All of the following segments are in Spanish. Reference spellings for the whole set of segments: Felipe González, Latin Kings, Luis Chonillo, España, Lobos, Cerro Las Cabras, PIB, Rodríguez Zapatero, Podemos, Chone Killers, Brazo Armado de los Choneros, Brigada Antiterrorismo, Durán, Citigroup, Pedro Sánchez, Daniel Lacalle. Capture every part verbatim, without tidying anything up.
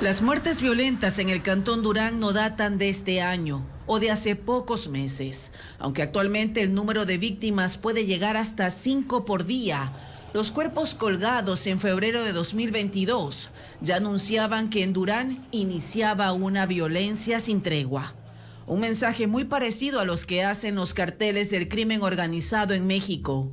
Las muertes violentas en el cantón Durán no datan de este año o de hace pocos meses. Aunque actualmente el número de víctimas puede llegar hasta cinco por día, los cuerpos colgados en febrero de dos mil veintidós ya anunciaban que en Durán iniciaba una violencia sin tregua. Un mensaje muy parecido a los que hacen los carteles del crimen organizado en México.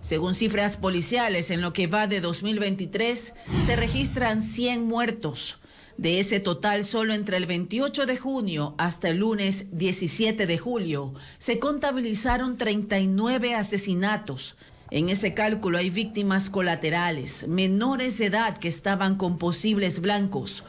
Según cifras policiales, en lo que va de dos mil veintitrés, se registran cien muertos. De ese total, solo entre el veintiocho de junio hasta el lunes diecisiete de julio, se contabilizaron treinta y nueve asesinatos. En ese cálculo hay víctimas colaterales, menores de edad que estaban con posibles blancos.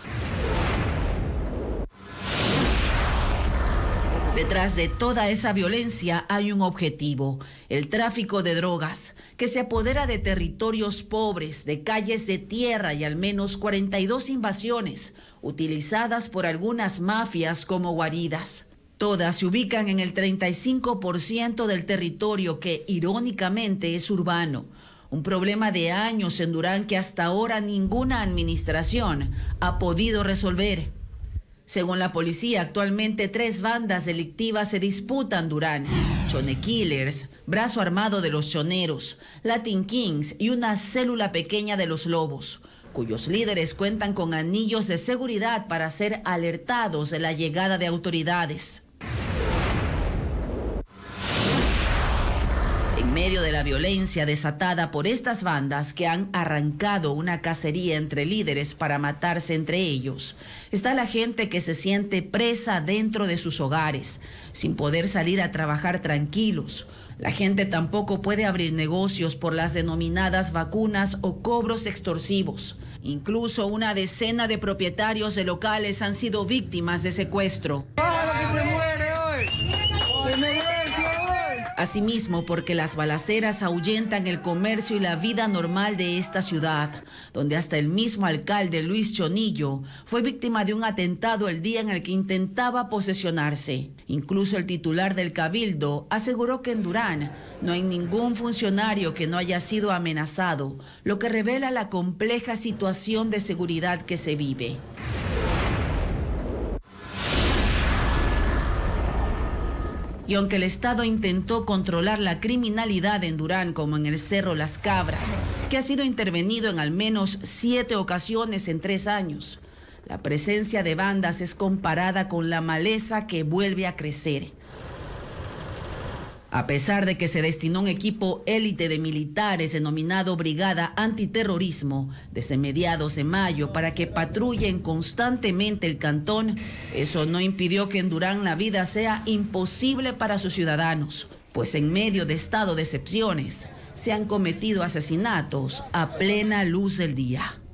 Detrás de toda esa violencia hay un objetivo, el tráfico de drogas, que se apodera de territorios pobres, de calles de tierra y al menos cuarenta y dos invasiones, utilizadas por algunas mafias como guaridas. Todas se ubican en el treinta y cinco por ciento del territorio que, irónicamente, es urbano. Un problema de años en Durán que hasta ahora ninguna administración ha podido resolver. Según la policía, actualmente tres bandas delictivas se disputan Durán: Chone Killers, Brazo Armado de los Choneros, Latin Kings y una célula pequeña de los Lobos, cuyos líderes cuentan con anillos de seguridad para ser alertados de la llegada de autoridades. En medio de la violencia desatada por estas bandas que han arrancado una cacería entre líderes para matarse entre ellos, está la gente que se siente presa dentro de sus hogares, sin poder salir a trabajar tranquilos. La gente tampoco puede abrir negocios por las denominadas vacunas o cobros extorsivos. Incluso una decena de propietarios de locales han sido víctimas de secuestro. Asimismo, porque las balaceras ahuyentan el comercio y la vida normal de esta ciudad, donde hasta el mismo alcalde Luis Chonillo fue víctima de un atentado el día en el que intentaba posesionarse. Incluso el titular del Cabildo aseguró que en Durán no hay ningún funcionario que no haya sido amenazado, lo que revela la compleja situación de seguridad que se vive. Y aunque el Estado intentó controlar la criminalidad en Durán, como en el Cerro Las Cabras, que ha sido intervenido en al menos siete ocasiones en tres años, la presencia de bandas es comparada con la maleza que vuelve a crecer. A pesar de que se destinó un equipo élite de militares denominado Brigada Antiterrorismo desde mediados de mayo para que patrullen constantemente el cantón, eso no impidió que en Durán la vida sea imposible para sus ciudadanos, pues en medio de estado de excepciones se han cometido asesinatos a plena luz del día.